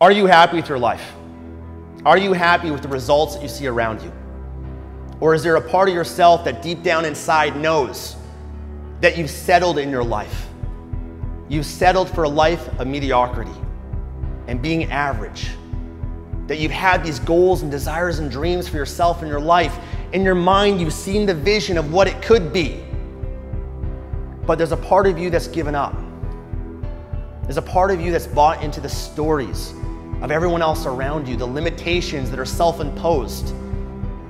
Are you happy with your life? Are you happy with the results that you see around you? Or is there a part of yourself that deep down inside knows that you've settled in your life? You've settled for a life of mediocrity and being average. That you've had these goals and desires and dreams for yourself and your life. In your mind, you've seen the vision of what it could be. But there's a part of you that's given up. There's a part of you that's bought into the stories of everyone else around you, the limitations that are self-imposed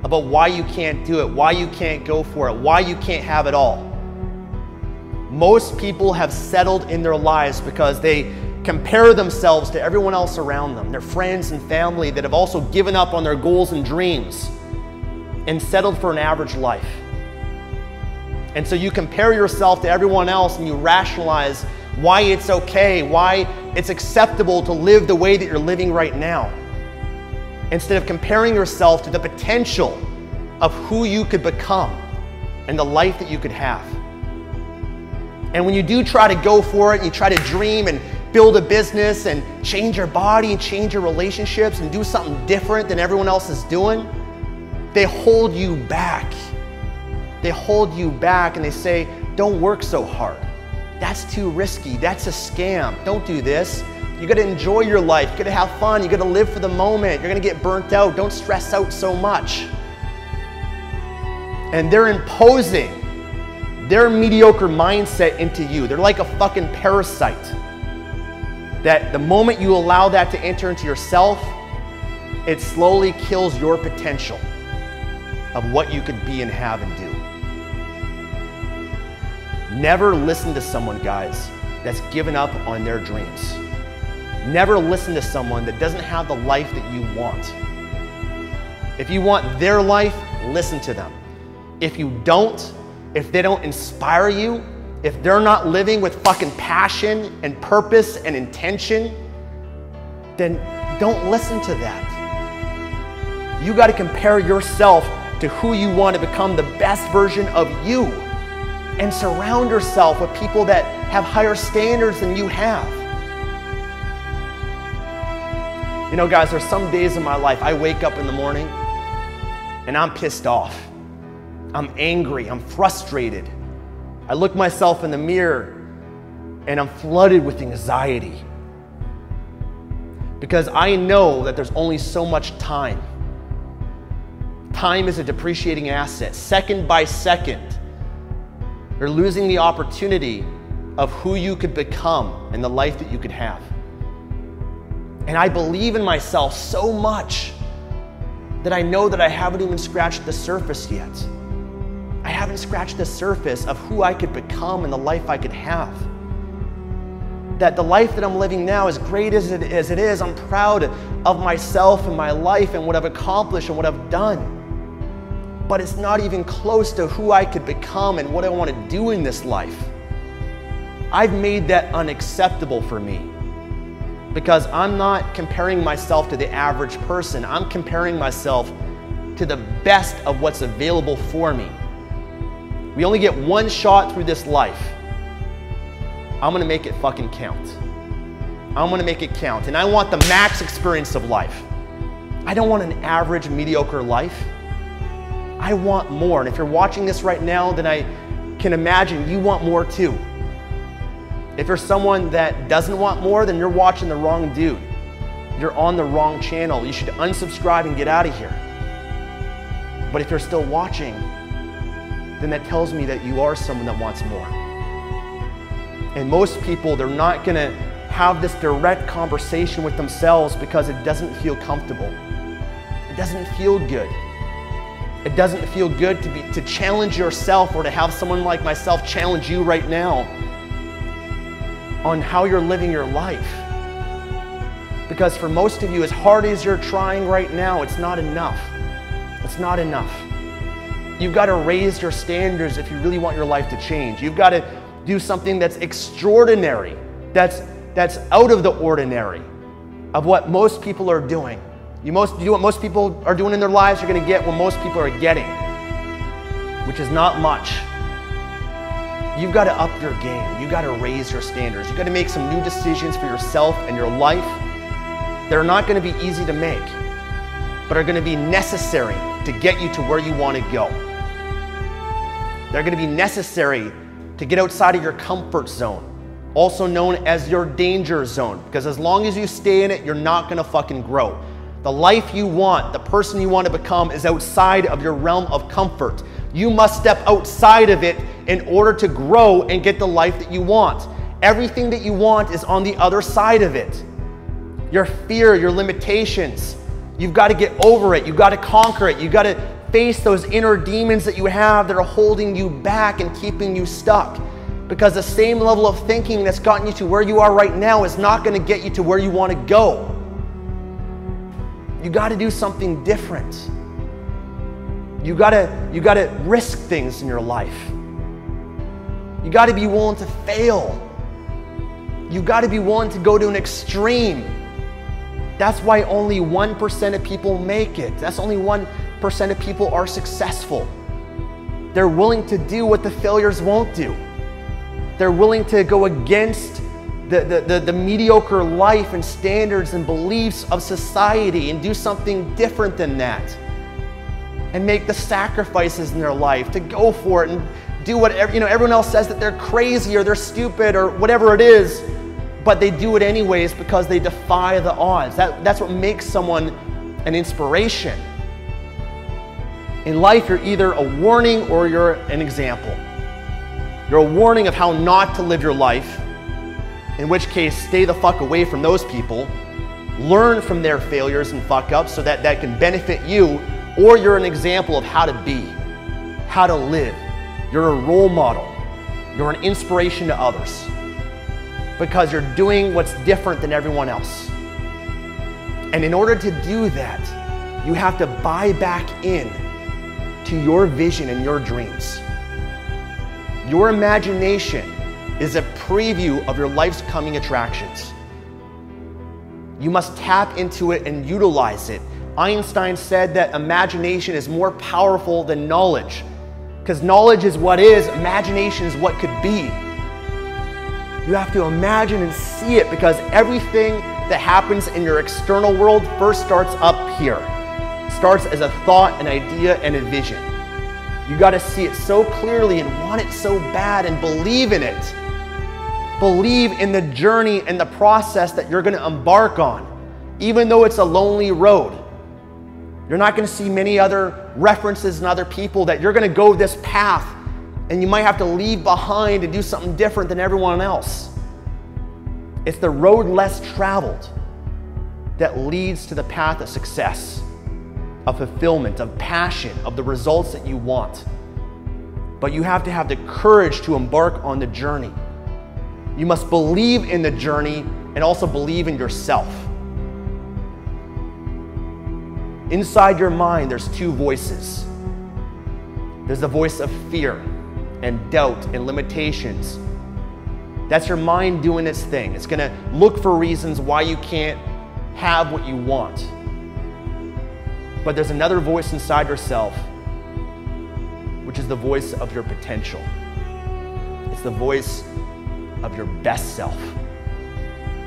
about why you can't do it, why you can't go for it, why you can't have it all. Most people have settled in their lives because they compare themselves to everyone else around them, their friends and family that have also given up on their goals and dreams and settled for an average life. And so you compare yourself to everyone else and you rationalize why it's okay, why it's acceptable to live the way that you're living right now, instead of comparing yourself to the potential of who you could become and the life that you could have. And when you do try to go for it, you try to dream and build a business and change your body and change your relationships and do something different than everyone else is doing, they hold you back. They hold you back and they say, don't work so hard. That's too risky. That's a scam. Don't do this. You gotta enjoy your life. You gotta have fun. You gotta live for the moment. You're gonna get burnt out. Don't stress out so much. And they're imposing their mediocre mindset into you. They're like a fucking parasite. That the moment you allow that to enter into yourself, it slowly kills your potential of what you could be and have and do. Never listen to someone, guys, that's given up on their dreams. Never listen to someone that doesn't have the life that you want. If you want their life, listen to them. If you don't, if they don't inspire you, if they're not living with fucking passion and purpose and intention, then don't listen to that. You gotta compare yourself to who you want to become, the best version of you, and surround yourself with people that have higher standards than you have. You know, guys, there's some days in my life I wake up in the morning and I'm pissed off. I'm angry, I'm frustrated. I look myself in the mirror and I'm flooded with anxiety because I know that there's only so much time. Time is a depreciating asset. Second by second, you're losing the opportunity of who you could become and the life that you could have. And I believe in myself so much that I know that I haven't even scratched the surface yet. I haven't scratched the surface of who I could become and the life I could have. That the life that I'm living now, as great as it is, I'm proud of myself and my life and what I've accomplished and what I've done. But it's not even close to who I could become and what I want to do in this life. I've made that unacceptable for me because I'm not comparing myself to the average person. I'm comparing myself to the best of what's available for me. We only get one shot through this life. I'm gonna make it fucking count. I'm gonna make it count. And I want the max experience of life. I don't want an average, mediocre life. I want more. And if you're watching this right now, then I can imagine you want more too. If you're someone that doesn't want more, then you're watching the wrong dude. You're on the wrong channel. You should unsubscribe and get out of here. But if you're still watching, then that tells me that you are someone that wants more. And most people, they're not gonna have this direct conversation with themselves because it doesn't feel comfortable. It doesn't feel good. It doesn't feel good to challenge yourself or to have someone like myself challenge you right now on how you're living your life. Because for most of you, as hard as you're trying right now, it's not enough. It's not enough. You've got to raise your standards if you really want your life to change. You've got to do something that's extraordinary, that's out of the ordinary of what most people are doing. You do what most people are doing in their lives, you're going to get what most people are getting, which is not much. You've got to up your game. You've got to raise your standards. You've got to make some new decisions for yourself and your life that are not going to be easy to make, but are going to be necessary to get you to where you want to go. They're going to be necessary to get outside of your comfort zone, also known as your danger zone, because as long as you stay in it, you're not going to fucking grow. The life you want, the person you want to become is outside of your realm of comfort. You must step outside of it in order to grow and get the life that you want. Everything that you want is on the other side of it. Your fear, your limitations, you've got to get over it. You've got to conquer it. You've got to face those inner demons that you have that are holding you back and keeping you stuck. Because the same level of thinking that's gotten you to where you are right now is not going to get you to where you want to go. You got to do something different. You got to risk things in your life. You got to be willing to fail. You got to be willing to go to an extreme. That's why only 1% of people make it. That's only 1% of people are successful. They're willing to do what the failures won't do. They're willing to go against the mediocre life and standards and beliefs of society and do something different than that. And make the sacrifices in their life to go for it and do whatever, you know, everyone else says that they're crazy or they're stupid or whatever it is, but they do it anyways because they defy the odds. That's what makes someone an inspiration. In life, you're either a warning or you're an example. You're a warning of how not to live your life, in which case, stay the fuck away from those people, learn from their failures and fuck ups so that that can benefit you, or you're an example of how to be, how to live. You're a role model. You're an inspiration to others because you're doing what's different than everyone else. And in order to do that, you have to buy back in to your vision and your dreams. Your imagination is a preview of your life's coming attractions. You must tap into it and utilize it. Einstein said that imagination is more powerful than knowledge, because knowledge is what is, imagination is what could be. You have to imagine and see it, because everything that happens in your external world first starts up here. It starts as a thought, an idea, and a vision. You got to see it so clearly and want it so bad and believe in it. Believe in the journey and the process that you're going to embark on, even though it's a lonely road. You're not going to see many other references and other people that you're going to go this path, and you might have to leave behind and do something different than everyone else. It's the road less traveled that leads to the path of success, of fulfillment, of passion, of the results that you want. But you have to have the courage to embark on the journey. You must believe in the journey and also believe in yourself. Inside your mind, there's two voices. There's the voice of fear and doubt and limitations. That's your mind doing its thing. It's gonna look for reasons why you can't have what you want. But there's another voice inside yourself, which is the voice of your potential. It's the voice of your best self.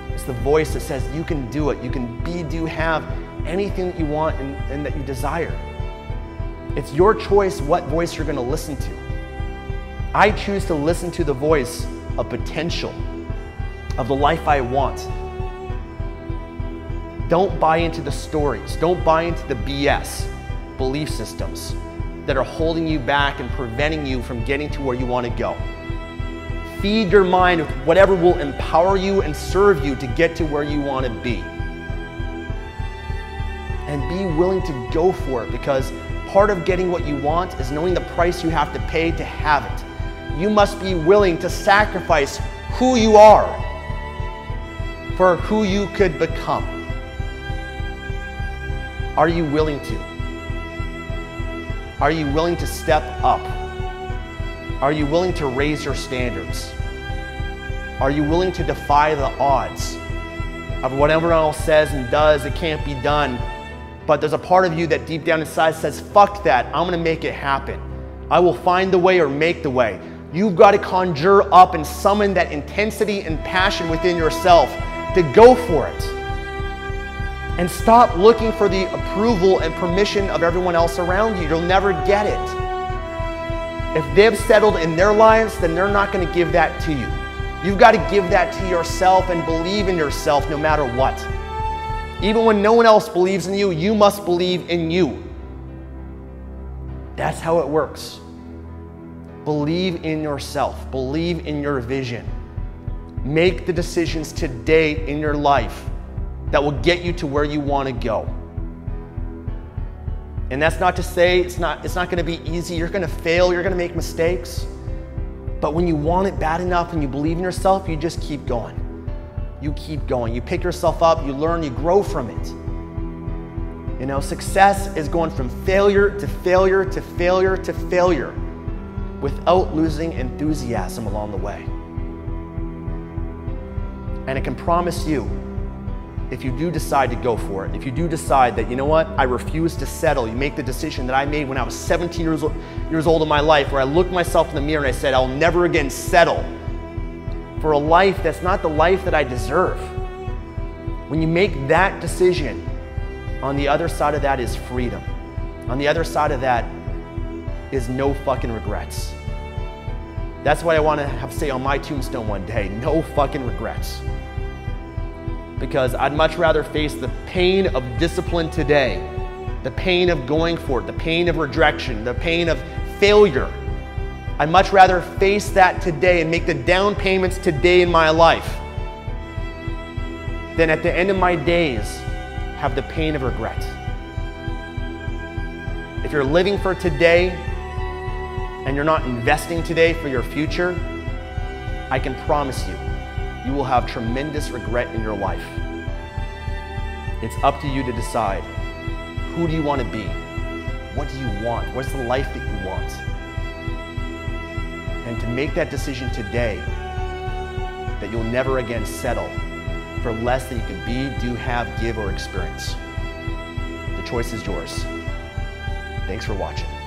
It's the voice that says you can do it, you can be, do, have anything that you want and that you desire. It's your choice what voice you're going to listen to. I choose to listen to the voice of potential, of the life I want. Don't buy into the stories. Don't buy into the BS belief systems that are holding you back and preventing you from getting to where you want to go. Feed your mind with whatever will empower you and serve you to get to where you want to be. And be willing to go for it, because part of getting what you want is knowing the price you have to pay to have it. You must be willing to sacrifice who you are for who you could become. Are you willing to? Are you willing to step up? Are you willing to raise your standards? Are you willing to defy the odds of what everyone else says and does? It can't be done. But there's a part of you that deep down inside says, fuck that, I'm gonna make it happen. I will find the way or make the way. You've got to conjure up and summon that intensity and passion within yourself to go for it. And stop looking for the approval and permission of everyone else around you. You'll never get it. If they've settled in their lives, then they're not going to give that to you. You've got to give that to yourself and believe in yourself no matter what. Even when no one else believes in you, you must believe in you. That's how it works. Believe in yourself. Believe in your vision. Make the decisions today in your life that will get you to where you want to go. And that's not to say it's not going to be easy. You're going to fail. You're going to make mistakes. But when you want it bad enough and you believe in yourself, you just keep going. You keep going. You pick yourself up. You learn. You grow from it. You know, success is going from failure to failure to failure to failure without losing enthusiasm along the way. And I can promise you, if you do decide to go for it, if you do decide that, you know what, I refuse to settle, you make the decision that I made when I was 17 years old in my life, where I looked myself in the mirror and I said, I'll never again settle for a life that's not the life that I deserve. When you make that decision, on the other side of that is freedom. On the other side of that is no fucking regrets. That's what I want to have say on my tombstone one day, no fucking regrets. Because I'd much rather face the pain of discipline today, the pain of going for it, the pain of rejection, the pain of failure. I'd much rather face that today and make the down payments today in my life than at the end of my days have the pain of regret. If you're living for today and you're not investing today for your future, I can promise you, you will have tremendous regret in your life. It's up to you to decide. Who do you want to be? What do you want? What's the life that you want? And to make that decision today that you'll never again settle for less than you can be, do, have, give, or experience. The choice is yours. Thanks for watching.